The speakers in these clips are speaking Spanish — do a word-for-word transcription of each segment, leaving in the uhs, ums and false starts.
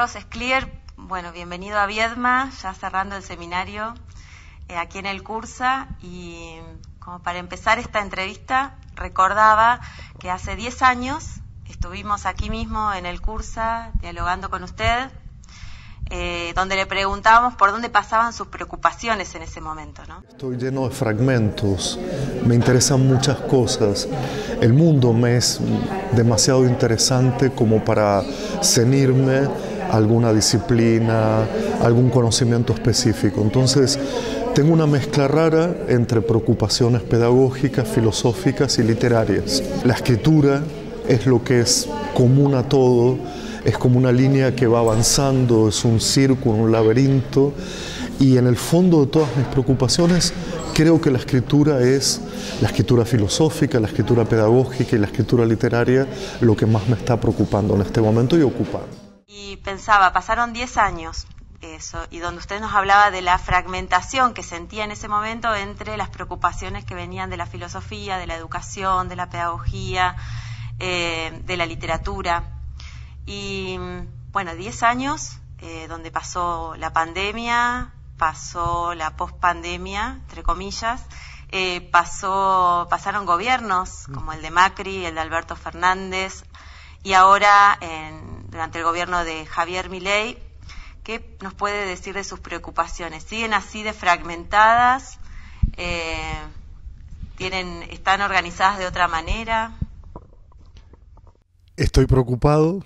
Carlos Skliar, bueno, bienvenido a Viedma, ya cerrando el seminario eh, aquí en el Cursa. Y como para empezar esta entrevista, recordaba que hace diez años estuvimos aquí mismo en el Cursa dialogando con usted, eh, donde le preguntábamos por dónde pasaban sus preocupaciones en ese momento, ¿no? Estoy lleno de fragmentos, me interesan muchas cosas. El mundo me es demasiado interesante como para ceñirme a alguna disciplina, a algún conocimiento específico. Entonces, tengo una mezcla rara entre preocupaciones pedagógicas, filosóficas y literarias. La escritura es lo que es común a todo, es como una línea que va avanzando, es un círculo, un laberinto, y en el fondo de todas mis preocupaciones creo que la escritura es, la escritura filosófica, la escritura pedagógica y la escritura literaria, lo que más me está preocupando en este momento y ocupando. Y pensaba, pasaron diez años, eso, y donde usted nos hablaba de la fragmentación que sentía en ese momento entre las preocupaciones que venían de la filosofía, de la educación, de la pedagogía, Eh, de la literatura. Y bueno, diez años eh, donde pasó la pandemia, pasó la pospandemia, entre comillas, eh, pasó, pasaron gobiernos como el de Macri, el de Alberto Fernández, y ahora en, durante el gobierno de Javier Milei. ¿Qué nos puede decir de sus preocupaciones? ¿Siguen así de fragmentadas? Eh, tienen, ¿están organizadas de otra manera? Estoy preocupado,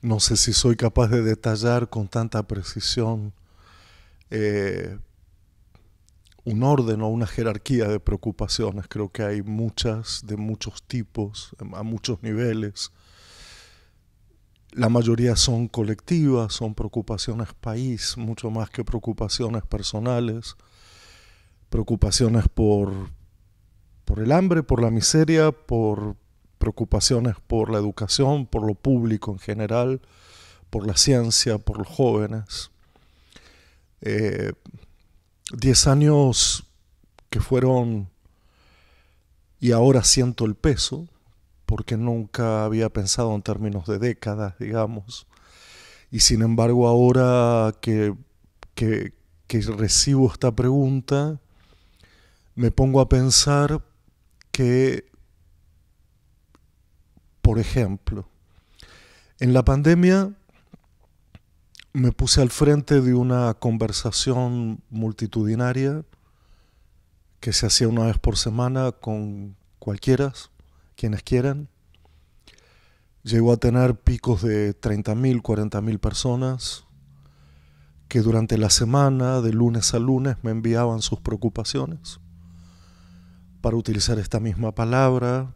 no sé si soy capaz de detallar con tanta precisión eh, un orden o una jerarquía de preocupaciones. Creo que hay muchas, de muchos tipos, a muchos niveles. La mayoría son colectivas, son preocupaciones país, mucho más que preocupaciones personales, preocupaciones por, por el hambre, por la miseria, por preocupaciones por la educación, por lo público en general, por la ciencia, por los jóvenes. Eh, diez años que fueron, y ahora siento el peso, porque nunca había pensado en términos de décadas, digamos, y sin embargo ahora que, que, que recibo esta pregunta, me pongo a pensar que, por ejemplo, en la pandemia me puse al frente de una conversación multitudinaria que se hacía una vez por semana con cualquiera, quienes quieran. Llegó a tener picos de treinta mil, cuarenta mil personas que durante la semana, de lunes a lunes, me enviaban sus preocupaciones, para utilizar esta misma palabra.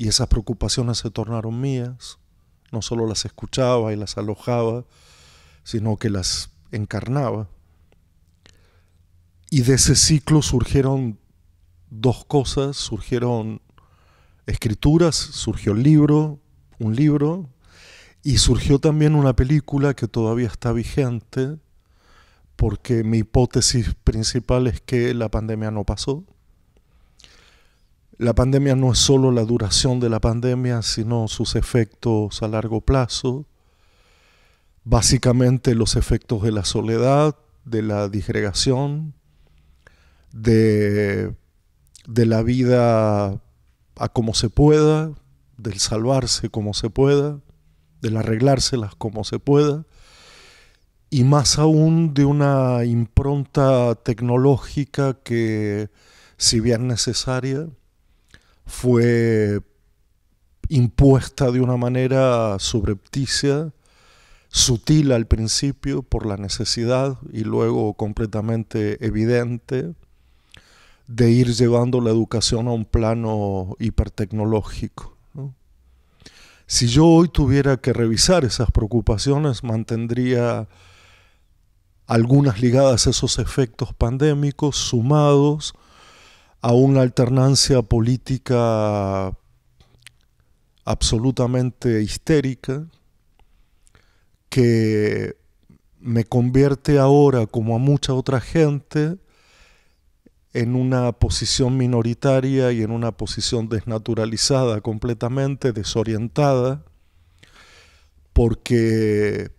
Y esas preocupaciones se tornaron mías, no solo las escuchaba y las alojaba, sino que las encarnaba. Y de ese ciclo surgieron dos cosas, surgieron escrituras, surgió el libro, un libro, y surgió también una película que todavía está vigente, porque mi hipótesis principal es que la pandemia no pasó. La pandemia no es solo la duración de la pandemia, sino sus efectos a largo plazo. Básicamente los efectos de la soledad, de la disgregación, de, de la vida a como se pueda, del salvarse como se pueda, del arreglárselas como se pueda, y más aún de una impronta tecnológica que, si bien necesaria, fue impuesta de una manera subrepticia, sutil al principio por la necesidad y luego completamente evidente de ir llevando la educación a un plano hipertecnológico, ¿no? Si yo hoy tuviera que revisar esas preocupaciones, mantendría algunas ligadas a esos efectos pandémicos sumados a una alternancia política absolutamente histérica que me convierte ahora, como a mucha otra gente, en una posición minoritaria y en una posición desnaturalizada completamente, desorientada, porque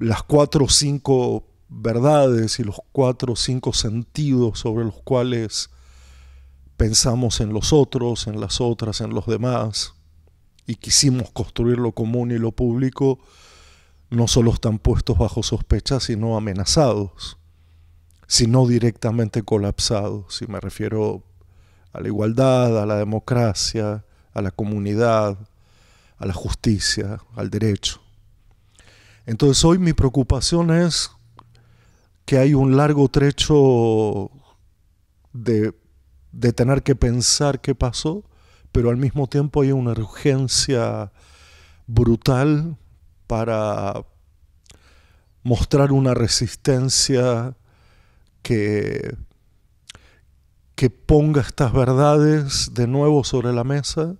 las cuatro o cinco verdades y los cuatro o cinco sentidos sobre los cuales pensamos en los otros, en las otras, en los demás, y quisimos construir lo común y lo público, no solo están puestos bajo sospecha, sino amenazados, sino directamente colapsados. Y me refiero a la igualdad, a la democracia, a la comunidad, a la justicia, al derecho. Entonces hoy mi preocupación es que hay un largo trecho de, de tener que pensar qué pasó, pero al mismo tiempo hay una urgencia brutal para mostrar una resistencia que, que ponga estas verdades de nuevo sobre la mesa,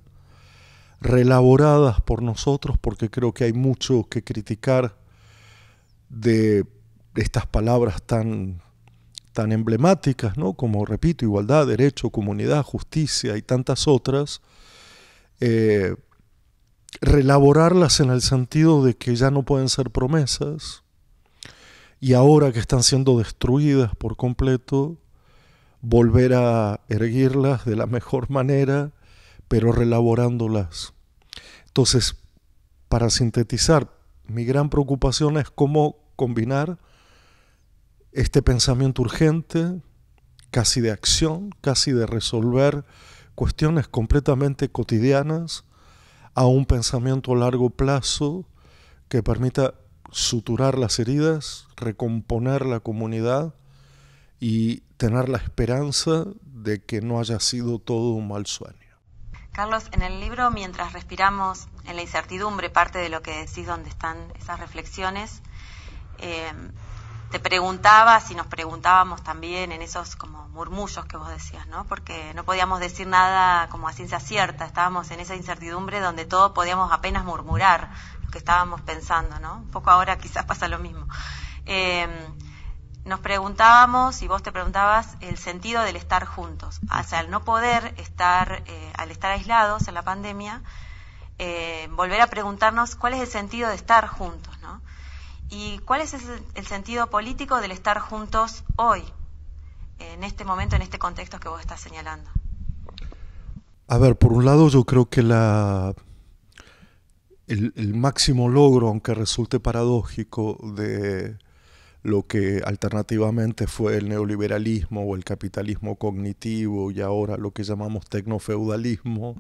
reelaboradas por nosotros, porque creo que hay mucho que criticar de estas palabras tan, tan emblemáticas, ¿no? Como, repito, igualdad, derecho, comunidad, justicia y tantas otras, eh, reelaborarlas en el sentido de que ya no pueden ser promesas y ahora que están siendo destruidas por completo, volver a erguirlas de la mejor manera, pero reelaborándolas. Entonces, para sintetizar, mi gran preocupación es cómo combinar este pensamiento urgente, casi de acción, casi de resolver cuestiones completamente cotidianas, a un pensamiento a largo plazo que permita suturar las heridas, recomponer la comunidad y tener la esperanza de que no haya sido todo un mal sueño. Carlos, en el libro Mientras respiramos, en la incertidumbre, parte de lo que decís donde están esas reflexiones, eh, te preguntabas y nos preguntábamos también en esos como murmullos que vos decías, ¿no? Porque no podíamos decir nada como a ciencia cierta, estábamos en esa incertidumbre donde todos podíamos apenas murmurar lo que estábamos pensando, ¿no? Un poco ahora quizás pasa lo mismo. Eh, nos preguntábamos, y vos te preguntabas, el sentido del estar juntos. O sea, al no poder estar, eh, al estar aislados en la pandemia, eh, volver a preguntarnos cuál es el sentido de estar juntos, ¿no? ¿Y cuál es el sentido político del estar juntos hoy, en este momento, en este contexto que vos estás señalando? A ver, por un lado yo creo que la, el, el máximo logro, aunque resulte paradójico, de lo que alternativamente fue el neoliberalismo o el capitalismo cognitivo y ahora lo que llamamos tecnofeudalismo,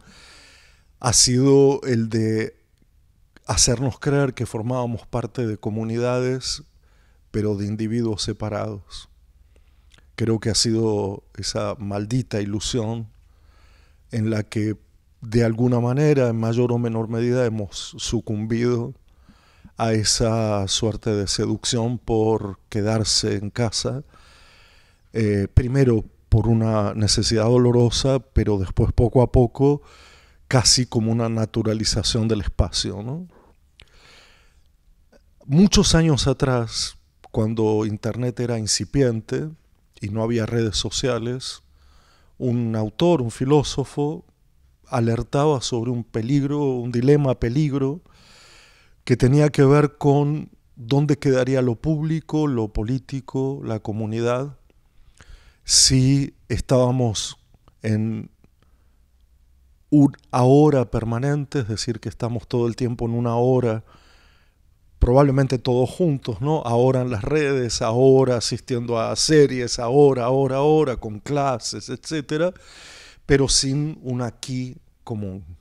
ha sido el de hacernos creer que formábamos parte de comunidades, pero de individuos separados. Creo que ha sido esa maldita ilusión en la que de alguna manera, en mayor o menor medida, hemos sucumbido a esa suerte de seducción por quedarse en casa, eh, primero por una necesidad dolorosa, pero después poco a poco casi como una naturalización del espacio, ¿no? Muchos años atrás, cuando Internet era incipiente y no había redes sociales, un autor, un filósofo, alertaba sobre un peligro, un dilema peligro, que tenía que ver con dónde quedaría lo público, lo político, la comunidad, si estábamos en un ahora permanente, es decir, que estamos todo el tiempo en una hora, probablemente todos juntos, ¿no? Ahora en las redes, ahora asistiendo a series, ahora, ahora, ahora, con clases, etcétera, pero sin un aquí común.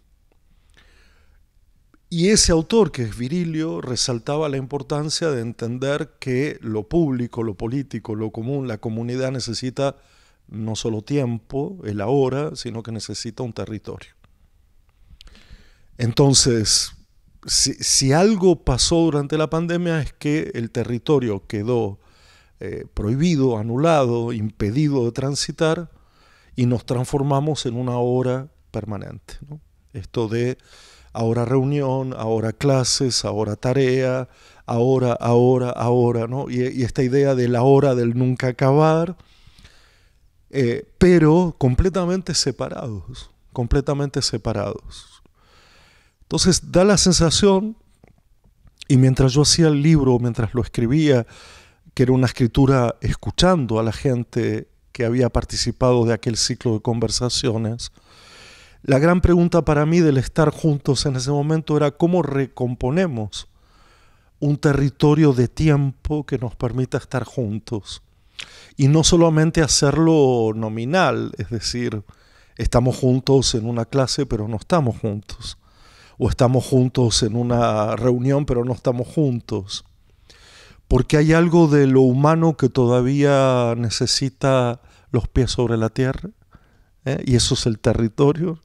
Y ese autor, que es Virilio, resaltaba la importancia de entender que lo público, lo político, lo común, la comunidad necesita no solo tiempo, el ahora, sino que necesita un territorio. Entonces, si, si algo pasó durante la pandemia es que el territorio quedó eh, prohibido, anulado, impedido de transitar y nos transformamos en una hora permanente, ¿no? Esto de ahora reunión, ahora clases, ahora tarea, ahora, ahora, ahora, ¿no? Y, y esta idea de la hora del nunca acabar, eh, pero completamente separados, completamente separados. Entonces da la sensación Y mientras yo hacía el libro, mientras lo escribía, que era una escritura escuchando a la gente que había participado de aquel ciclo de conversaciones, la gran pregunta para mí del estar juntos en ese momento era cómo recomponemos un territorio de tiempo que nos permita estar juntos. Y no solamente hacerlo nominal, es decir, estamos juntos en una clase pero no estamos juntos. O estamos juntos en una reunión pero no estamos juntos. Porque hay algo de lo humano que todavía necesita los pies sobre la tierra, ¿eh? Y eso es el territorio.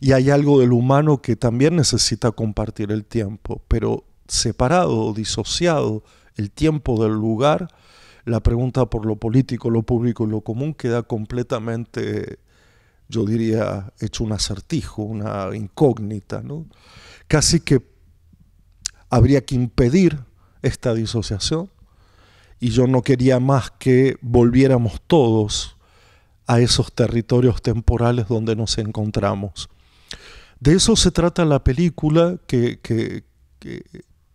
Y hay algo del humano que también necesita compartir el tiempo, pero separado, disociado, el tiempo del lugar, la pregunta por lo político, lo público y lo común queda completamente, yo diría, hecho un acertijo, una incógnita, ¿no? Casi que habría que impedir esta disociación, y yo no quería más que volviéramos todos a esos territorios temporales donde nos encontramos. De eso se trata la película que, que, que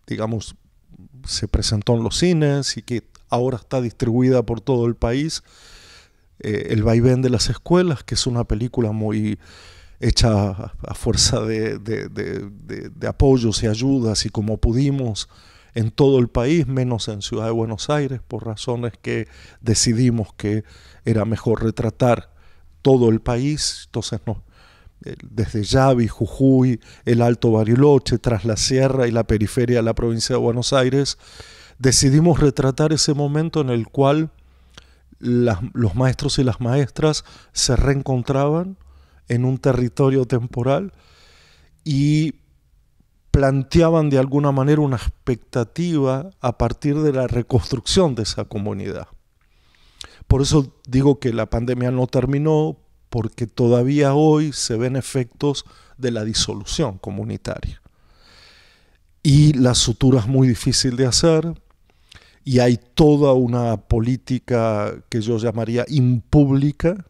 digamos, se presentó en los cines y que ahora está distribuida por todo el país, eh, El vaivén de las escuelas, que es una película muy hecha a, a fuerza de, de, de, de, de apoyos y ayudas y como pudimos en todo el país, menos en Ciudad de Buenos Aires, por razones que decidimos que era mejor retratar todo el país. Entonces, no, desde Yavi, Jujuy, el Alto Bariloche, tras la sierra y la periferia de la provincia de Buenos Aires, decidimos retratar ese momento en el cual las, los maestros y las maestras se reencontraban en un territorio temporal y planteaban de alguna manera una expectativa a partir de la reconstrucción de esa comunidad. Por eso digo que la pandemia no terminó, porque todavía hoy se ven efectos de la disolución comunitaria. Y la sutura es muy difícil de hacer, y hay toda una política que yo llamaría impública,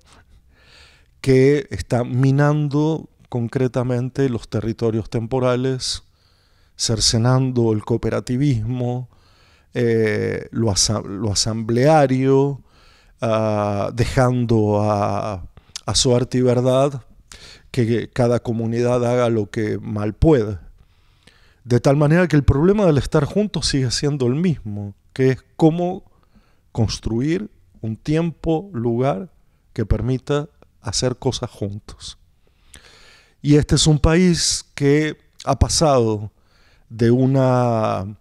que está minando concretamente los territorios temporales, cercenando el cooperativismo, eh, lo, asa lo asambleario, uh, dejando a, a suerte y verdad que cada comunidad haga lo que mal puede. De tal manera que el problema del estar juntos sigue siendo el mismo, que es cómo construir un tiempo, lugar que permita hacer cosas juntos. Y este es un país que ha pasado de una,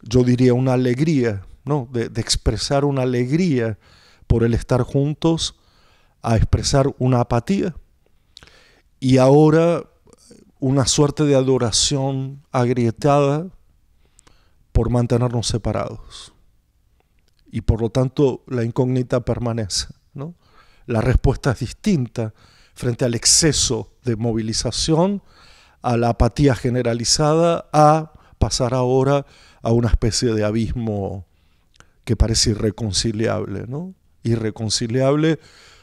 yo diría, una alegría, ¿no? de, de expresar una alegría por el estar juntos a expresar una apatía y ahora una suerte de adoración agrietada por mantenernos separados. Y por lo tanto la incógnita permanece, ¿no? La respuesta es distinta frente al exceso de movilización, a la apatía generalizada, a pasar ahora a una especie de abismo que parece irreconciliable, ¿no? Irreconciliable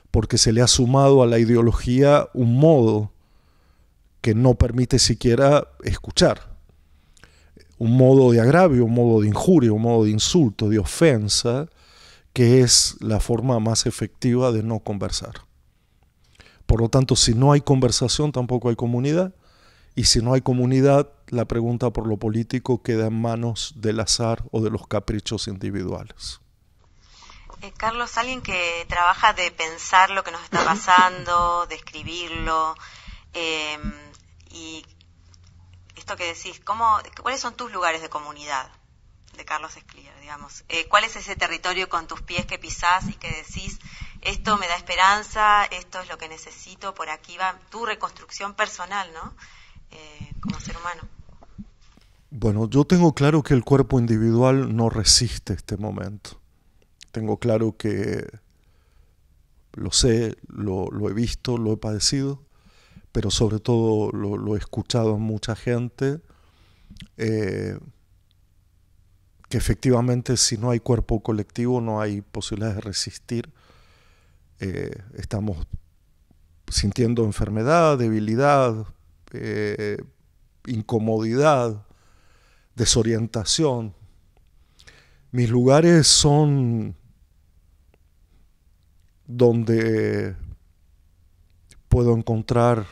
porque se le ha sumado a la ideología un modo que no permite siquiera escuchar, un modo de agravio, un modo de injuria, un modo de insulto, de ofensa, que es la forma más efectiva de no conversar. Por lo tanto, si no hay conversación, tampoco hay comunidad. Y si no hay comunidad, la pregunta por lo político queda en manos del azar o de los caprichos individuales. Eh, Carlos, alguien que trabaja de pensar lo que nos está pasando, de escribirlo, eh, y esto que decís, ¿cómo, ¿cuáles son tus lugares de comunidad? De Carlos Skliar, digamos. Eh, ¿Cuál es ese territorio con tus pies que pisás y que decís, esto me da esperanza, esto es lo que necesito, por aquí va tu reconstrucción personal, ¿no? Eh, como ser humano. Bueno, yo tengo claro que el cuerpo individual no resiste este momento. Tengo claro que lo sé, lo, lo he visto, lo he padecido, pero sobre todo lo, lo he escuchado en mucha gente, eh, que efectivamente si no hay cuerpo colectivo no hay posibilidad de resistir. Eh, estamos sintiendo enfermedad, debilidad, eh, incomodidad, desorientación. Mis lugares son donde puedo encontrar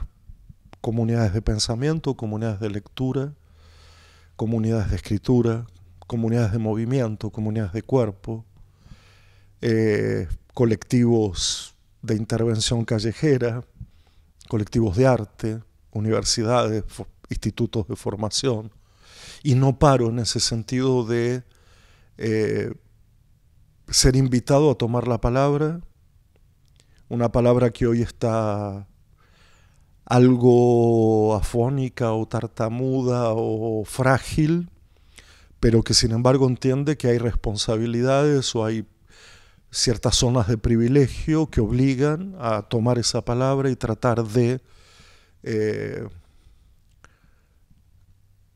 comunidades de pensamiento, comunidades de lectura, comunidades de escritura, comunidades de movimiento, comunidades de cuerpo, eh, colectivos de intervención callejera, colectivos de arte, universidades, institutos de formación. Y no paro en ese sentido de eh, ser invitado a tomar la palabra, una palabra que hoy está algo afónica o tartamuda o frágil, pero que sin embargo entiende que hay responsabilidades o hay ciertas zonas de privilegio que obligan a tomar esa palabra y tratar de, eh,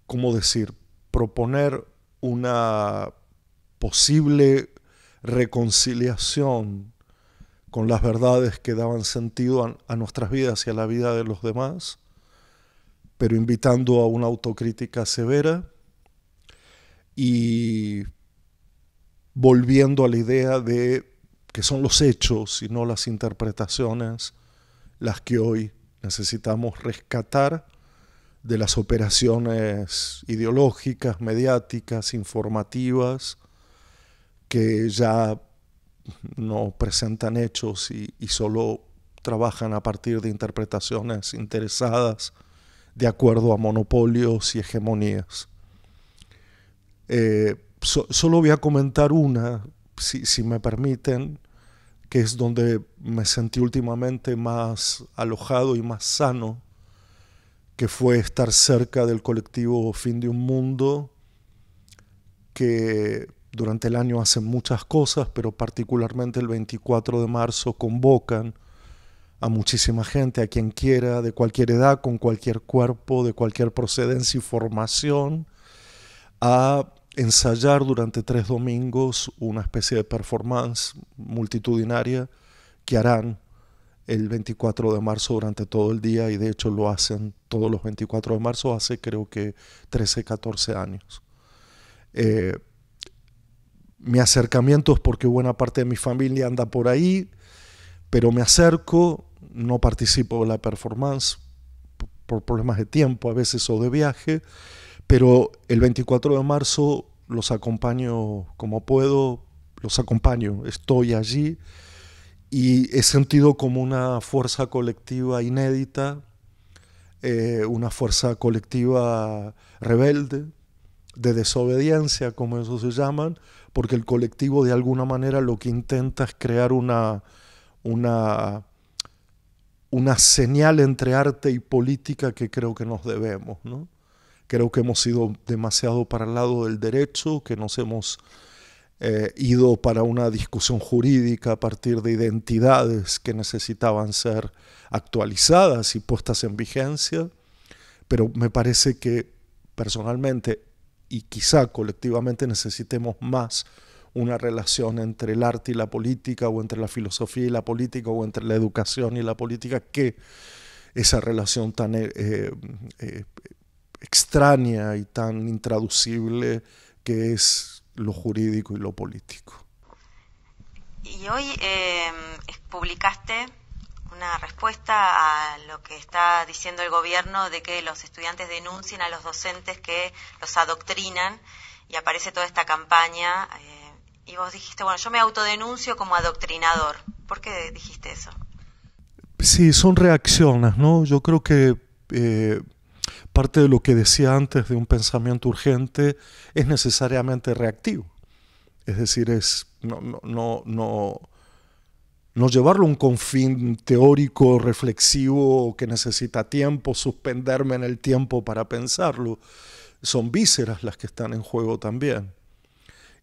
¿cómo decir?, proponer una posible reconciliación con las verdades que daban sentido a, a nuestras vidas y a la vida de los demás, pero invitando a una autocrítica severa y volviendo a la idea de que son los hechos y no las interpretaciones las que hoy necesitamos rescatar de las operaciones ideológicas, mediáticas, informativas, que ya no presentan hechos y, y solo trabajan a partir de interpretaciones interesadas de acuerdo a monopolios y hegemonías. Eh, so, solo voy a comentar una, si, si me permiten, que es donde me sentí últimamente más alojado y más sano, que fue estar cerca del colectivo Fin de un Mundo, que durante el año hacen muchas cosas, pero particularmente el veinticuatro de marzo convocan a muchísima gente, a quien quiera, de cualquier edad, con cualquier cuerpo, de cualquier procedencia y formación, a ensayar durante tres domingos una especie de performance multitudinaria que harán el veinticuatro de marzo durante todo el día, y de hecho lo hacen todos los veinticuatro de marzo hace creo que trece, catorce años. Eh, Mi acercamiento es porque buena parte de mi familia anda por ahí, pero me acerco, no participo de la performance por problemas de tiempo a veces o de viaje, pero el veinticuatro de marzo los acompaño como puedo, los acompaño, estoy allí y he sentido como una fuerza colectiva inédita, eh, una fuerza colectiva rebelde, de desobediencia, como eso se llaman, porque el colectivo de alguna manera lo que intenta es crear una, una, una señal entre arte y política que creo que nos debemos, ¿no? Creo que hemos ido demasiado para el lado del derecho, que nos hemos eh, ido para una discusión jurídica a partir de identidades que necesitaban ser actualizadas y puestas en vigencia, pero me parece que personalmente y quizá colectivamente necesitemos más una relación entre el arte y la política, o entre la filosofía y la política, o entre la educación y la política, que esa relación tan eh, eh, extraña y tan intraducible que es lo jurídico y lo político. Y hoy eh, publicaste una respuesta a lo que está diciendo el gobierno de que los estudiantes denuncien a los docentes que los adoctrinan, y aparece toda esta campaña eh, y vos dijiste, bueno, yo me autodenuncio como adoctrinador. ¿Por qué dijiste eso? Sí, son reacciones, ¿no? Yo creo que eh, parte de lo que decía antes de un pensamiento urgente es necesariamente reactivo, es decir, es no, no, no, no no llevarlo a un confín teórico, reflexivo, que necesita tiempo, suspenderme en el tiempo para pensarlo. Son vísceras las que están en juego también.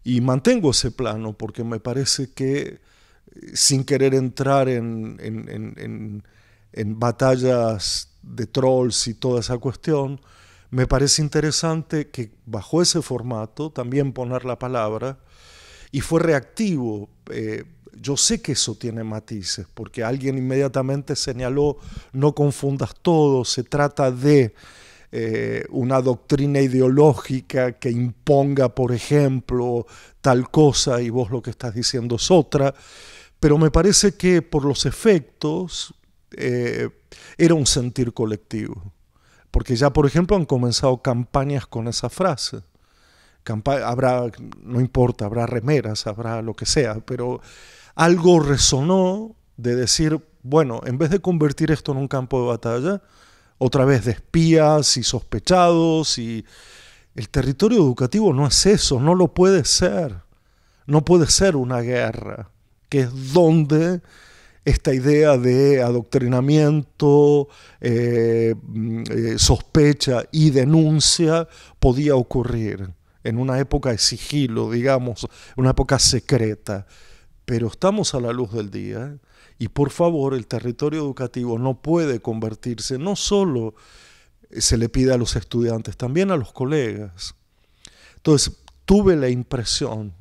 Y mantengo ese plano porque me parece que, sin querer entrar en, en, en, en, en batallas de trolls y toda esa cuestión, me parece interesante que bajo ese formato también poner la palabra, y fue reactivo. eh, Yo sé que eso tiene matices, porque alguien inmediatamente señaló, no confundas todo, se trata de eh, una doctrina ideológica que imponga, por ejemplo, tal cosa y vos lo que estás diciendo es otra, pero me parece que por los efectos eh, era un sentir colectivo, porque ya, por ejemplo, han comenzado campañas con esa frase. Campa- habrá, no importa, habrá remeras, habrá lo que sea, pero algo resonó de decir, bueno, en vez de convertir esto en un campo de batalla, otra vez de espías y sospechados, y el territorio educativo no es eso, no lo puede ser. No puede ser una guerra, que es donde esta idea de adoctrinamiento, eh, eh, sospecha y denuncia podía ocurrir, en una época de sigilo, digamos, una época secreta. Pero estamos a la luz del día, ¿eh? Y por favor, el territorio educativo no puede convertirse, no solo se le pide a los estudiantes, también a los colegas. Entonces, tuve la impresión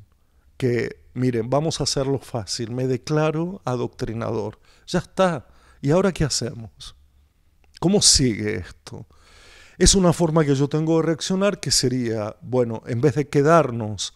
que, miren, vamos a hacerlo fácil, me declaro adoctrinador, ya está, ¿y ahora qué hacemos? ¿Cómo sigue esto? Es una forma que yo tengo de reaccionar que sería, bueno, en vez de quedarnos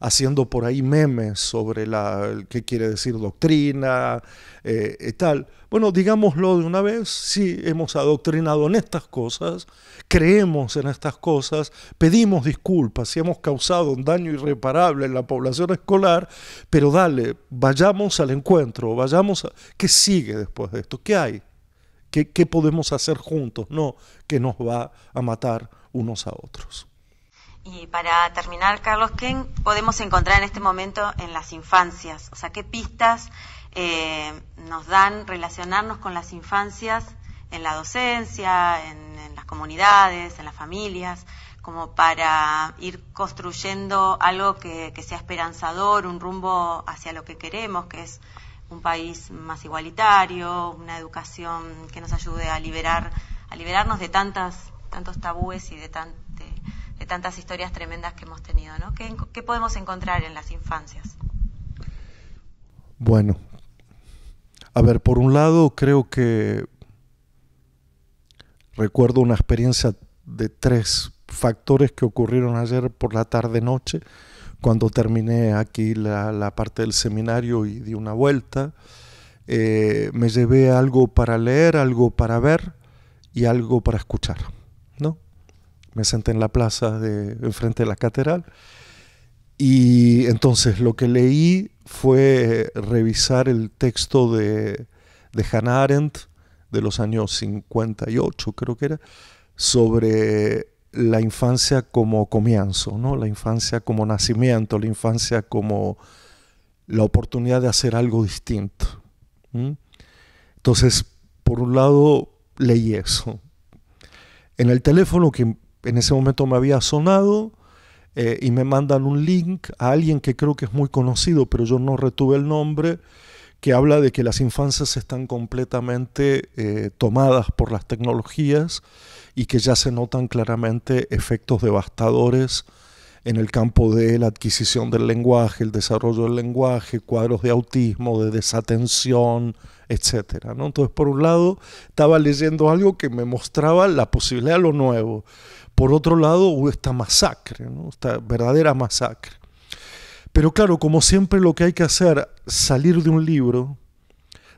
haciendo por ahí memes sobre la, qué quiere decir doctrina eh, y tal. Bueno, digámoslo de una vez, sí, hemos adoctrinado en estas cosas, creemos en estas cosas, pedimos disculpas si hemos causado un daño irreparable en la población escolar, pero dale, vayamos al encuentro, vayamos a... ¿Qué sigue después de esto? ¿Qué hay? ¿Qué, qué podemos hacer juntos? No, que nos va a matar unos a otros. Y para terminar, Carlos, ¿qué podemos encontrar en este momento en las infancias? O sea, ¿qué pistas eh, nos dan relacionarnos con las infancias en la docencia, en, en las comunidades, en las familias, como para ir construyendo algo que, que sea esperanzador, un rumbo hacia lo que queremos, que es un país más igualitario, una educación que nos ayude a liberar, a liberarnos de tantas, tantos tabúes y de tantas... de tantas historias tremendas que hemos tenido, ¿no? ¿Qué, ¿Qué podemos encontrar en las infancias? Bueno, a ver, por un lado creo que recuerdo una experiencia de tres factores que ocurrieron ayer por la tarde-noche, cuando terminé aquí la, la parte del seminario y di una vuelta. Eh, me llevé algo para leer, algo para ver y algo para escuchar, ¿no? Me senté en la plaza de, enfrente de la catedral y entonces lo que leí fue revisar el texto de, de Hannah Arendt de los años cincuenta y ocho, creo que era, sobre la infancia como comienzo, ¿no? La infancia como nacimiento, la infancia como la oportunidad de hacer algo distinto. ¿Mm? Entonces, por un lado, leí eso. En el teléfono que... en ese momento me había sonado eh, y me mandan un link a alguien que creo que es muy conocido, pero yo no retuve el nombre, que habla de que las infancias están completamente eh, tomadas por las tecnologías y que ya se notan claramente efectos devastadores en el campo de la adquisición del lenguaje, el desarrollo del lenguaje, cuadros de autismo, de desatención, etcétera, ¿no? Entonces, por un lado, estaba leyendo algo que me mostraba la posibilidad de lo nuevo. Por otro lado, hubo esta masacre, ¿no? Esta verdadera masacre. Pero claro, como siempre lo que hay que hacer, salir de un libro,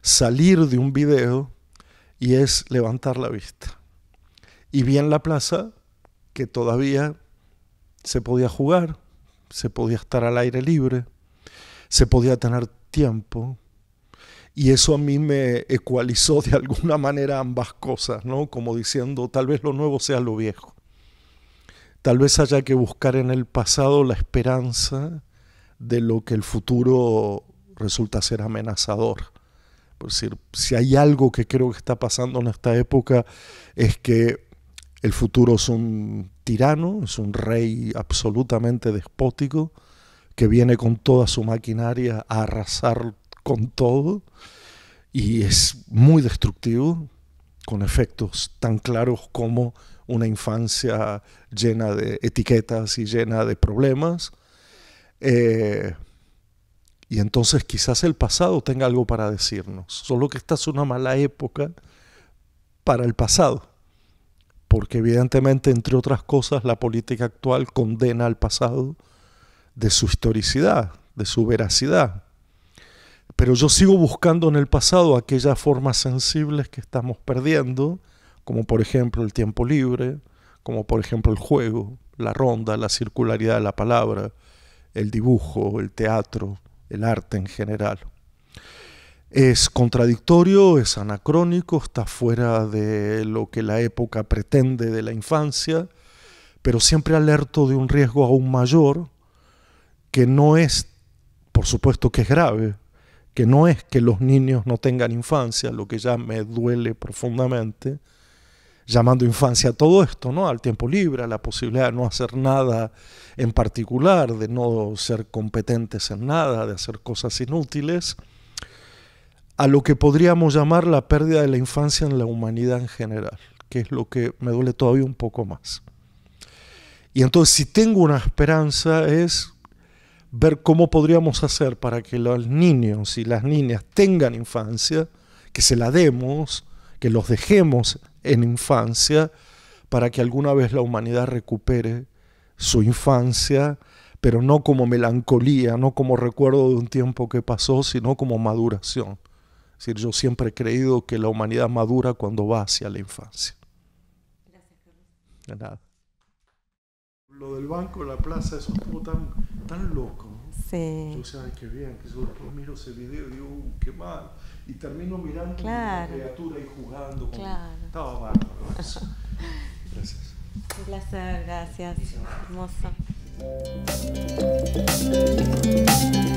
salir de un video, y es levantar la vista. Y vi en la plaza que todavía se podía jugar, se podía estar al aire libre, se podía tener tiempo, y eso a mí me ecualizó de alguna manera ambas cosas, ¿no? Como diciendo, tal vez lo nuevo sea lo viejo. Tal vez haya que buscar en el pasado la esperanza de lo que el futuro resulta ser amenazador. Por decir, si hay algo que creo que está pasando en esta época es que el futuro es un tirano, es un rey absolutamente despótico que viene con toda su maquinaria a arrasar con todo y es muy destructivo, con efectos tan claros como una infancia llena de etiquetas y llena de problemas. Eh, y entonces quizás el pasado tenga algo para decirnos, solo que esta es una mala época para el pasado, porque evidentemente, entre otras cosas, la política actual condena al pasado de su historicidad, de su veracidad. Pero yo sigo buscando en el pasado aquellas formas sensibles que estamos perdiendo, como por ejemplo el tiempo libre, como por ejemplo el juego, la ronda, la circularidad de la palabra, el dibujo, el teatro, el arte en general. Es contradictorio, es anacrónico, está fuera de lo que la época pretende de la infancia, pero siempre alerto de un riesgo aún mayor, que no es, por supuesto que es grave, que no es que los niños no tengan infancia, lo que ya me duele profundamente, llamando infancia a todo esto, ¿no? Al tiempo libre, a la posibilidad de no hacer nada en particular, de no ser competentes en nada, de hacer cosas inútiles, a lo que podríamos llamar la pérdida de la infancia en la humanidad en general, que es lo que me duele todavía un poco más. Y entonces, si tengo una esperanza, es ver cómo podríamos hacer para que los niños y las niñas tengan infancia, que se la demos, que los dejemos en infancia, para que alguna vez la humanidad recupere su infancia, pero no como melancolía, no como recuerdo de un tiempo que pasó, sino como maduración. Es decir, yo siempre he creído que la humanidad madura cuando va hacia la infancia. Gracias, Carlos. De nada. Lo del banco, la plaza, eso estuvo tan, tan loco. Sí. Yo decía, ay, qué bien, que yo después miro ese video y digo, uh, qué mal. Y termino mirando claro. a la criatura y jugando. Con... Claro. Estaba bárbaro. Gracias. Un placer, gracias. Hermoso.